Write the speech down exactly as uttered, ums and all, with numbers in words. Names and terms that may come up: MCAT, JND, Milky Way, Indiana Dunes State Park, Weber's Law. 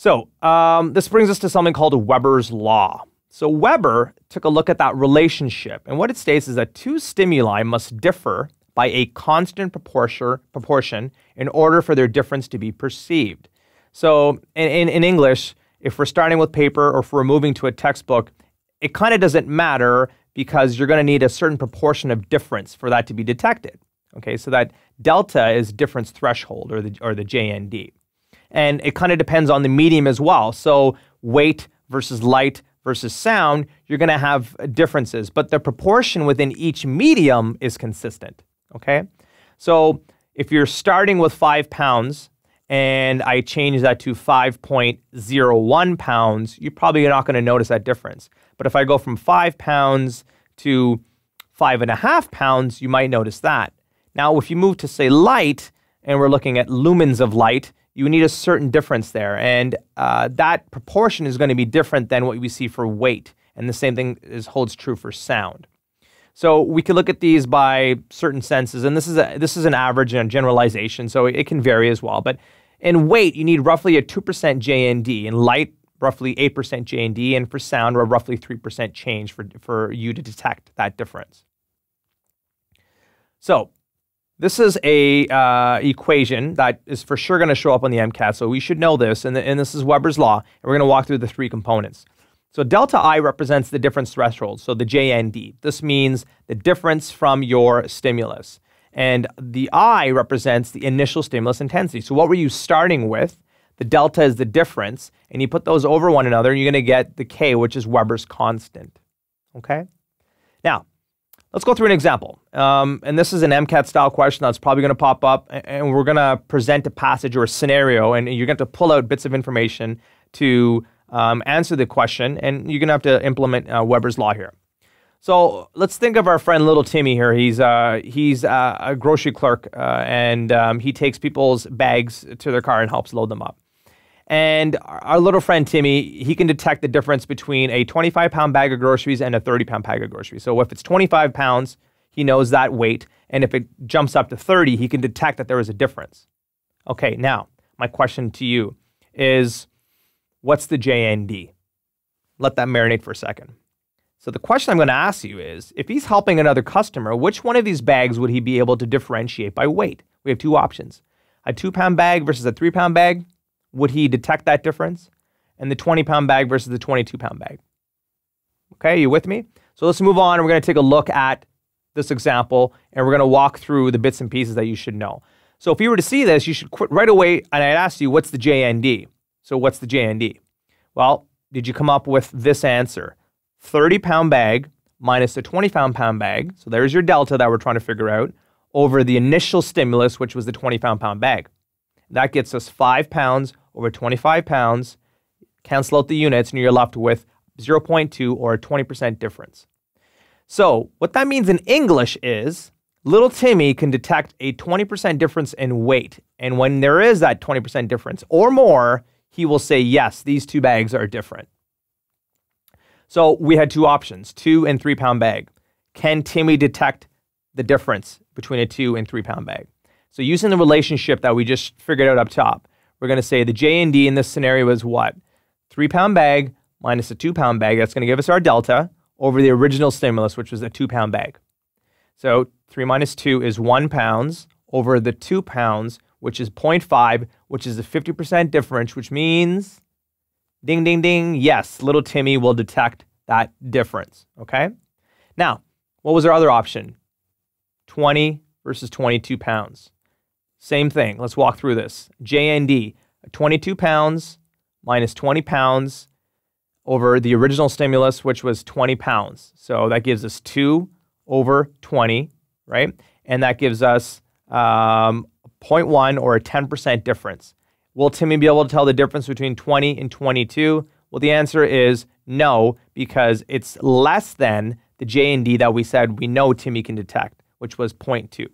So um, this brings us to something called Weber's Law. So Weber took a look at that relationship, and what it states is that two stimuli must differ by a constant proportion in order for their difference to be perceived. So in, in, in English, if we're starting with paper or if we're moving to a textbook, it kind of doesn't matter because you're going to need a certain proportion of difference for that to be detected. Okay, so that delta is difference threshold, or the, or the J N D. And it kind of depends on the medium as well. So weight versus light versus sound, you're going to have differences, but the proportion within each medium is consistent. Okay, so if you're starting with five pounds and I change that to five point zero one pounds, you're probably not going to notice that difference. But if I go from five pounds to five and a half pounds, you might notice that. Now, if you move to say light, and we're looking at lumens of light, you need a certain difference there, and uh, that proportion is going to be different than what we see for weight, and the same thing is, holds true for sound. So we can look at these by certain senses, and this is, a, this is an average and a generalization, so it can vary as well. But in weight, you need roughly a two percent J N D, in light, roughly eight percent J N D, and for sound, a roughly three percent change for, for you to detect that difference. So this is a uh, equation that is for sure going to show up on the MCAT, so we should know this, and, the, and this is Weber's Law, and we're going to walk through the three components. So delta I represents the difference threshold, so the J N D. This means the difference from your stimulus, and the I represents the initial stimulus intensity. So what were you starting with? The delta is the difference, and you put those over one another, and you're going to get the K, which is Weber's constant. Okay? Now, let's go through an example, um, and this is an MCAT style question that's probably going to pop up, and we're going to present a passage or a scenario, and you're going to have to pull out bits of information to um, answer the question, and you're going to have to implement uh, Weber's Law here. So let's think of our friend Little Timmy here. He's, uh, he's uh, a grocery clerk, uh, and um, he takes people's bags to their car and helps load them up. And our little friend Timmy, he can detect the difference between a twenty-five pound bag of groceries and a thirty pound bag of groceries. So if it's twenty-five pounds, he knows that weight. And if it jumps up to thirty, he can detect that there is a difference. Okay, now, my question to you is, what's the J N D? Let that marinate for a second. So the question I'm going to ask you is, if he's helping another customer, which one of these bags would he be able to differentiate by weight? We have two options. A two pound bag versus a three pound bag. Would he detect that difference? And the twenty pound bag versus the twenty-two pound bag. Okay, you with me? So let's move on, and we're going to take a look at this example, and we're going to walk through the bits and pieces that you should know. So if you were to see this, you should quit right away, and I'd ask you, what's the J N D? So what's the J N D? Well, did you come up with this answer? thirty pound bag minus the twenty pound bag, so there's your delta that we're trying to figure out, over the initial stimulus, which was the twenty pound bag. That gets us five pounds over twenty-five pounds, cancel out the units, and you're left with zero point two, or a twenty percent difference. So what that means in English is little Timmy can detect a twenty percent difference in weight, and when there is that twenty percent difference or more, he will say, yes, these two bags are different. So we had two options, two and three pound bag. Can Timmy detect the difference between a two and three pound bag? So using the relationship that we just figured out up top, we're going to say the J N D in this scenario is what? three pound bag minus a two pound bag. That's going to give us our delta over the original stimulus, which was a two pound bag. So three minus two is one pound over the two pounds, which is zero point five, which is a fifty percent difference, which means, ding, ding, ding, yes, little Timmy will detect that difference, okay? Now, what was our other option? twenty versus twenty-two pounds. Same thing. Let's walk through this. J N D, twenty-two pounds minus twenty pounds over the original stimulus, which was twenty pounds. So that gives us two over twenty, right? And that gives us um, zero point one, or a ten percent difference. Will Timmy be able to tell the difference between twenty and twenty-two? Well, the answer is no, because it's less than the J N D that we said we know Timmy can detect, which was zero point two.